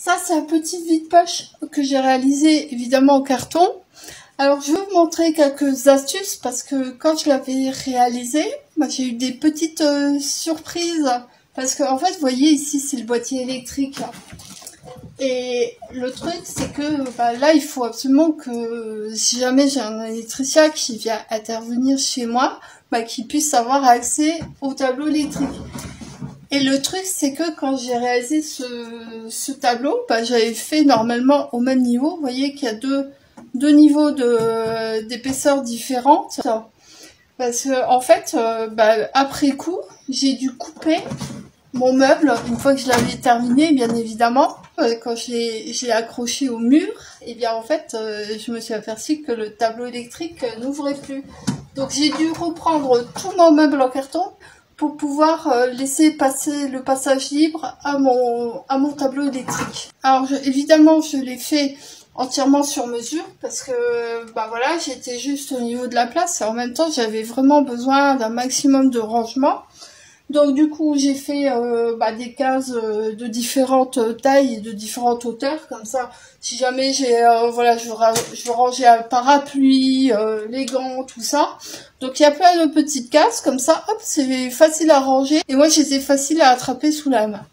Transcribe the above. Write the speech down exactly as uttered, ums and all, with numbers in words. Ça, c'est un petit vide-poche que j'ai réalisé, évidemment, en carton. Alors, je vais vous montrer quelques astuces, parce que quand je l'avais réalisé, bah, j'ai eu des petites euh, surprises. Parce que, en fait, vous voyez, ici, c'est le boîtier électrique. Et le truc, c'est que bah, là, il faut absolument que, si jamais j'ai un électricien qui vient intervenir chez moi, bah, qu'il puisse avoir accès au tableau électrique. Et le truc, c'est que quand j'ai réalisé ce, ce tableau, bah, j'avais fait normalement au même niveau. Vous voyez qu'il y a deux, deux niveaux de, d'épaisseur différentes. Parce que en fait, euh, bah, après coup, j'ai dû couper mon meuble une fois que je l'avais terminé, bien évidemment. Quand je l'ai accroché au mur, et bien en fait, euh, je me suis aperçue que le tableau électrique n'ouvrait plus. Donc j'ai dû reprendre tout mon meuble en carton pour pouvoir laisser passer le passage libre à mon, à mon tableau électrique. Alors je, évidemment, je l'ai fait entièrement sur mesure parce que bah voilà, j'étais juste au niveau de la place et en même temps j'avais vraiment besoin d'un maximum de rangement. Donc du coup j'ai fait euh, bah, des cases de différentes tailles et de différentes hauteurs, comme ça si jamais j'ai euh, voilà, je, je veux ranger un parapluie, euh, les gants, tout ça. Donc il y a plein de petites cases comme ça, hop, c'est facile à ranger et moi j'étais facile à attraper sous la main.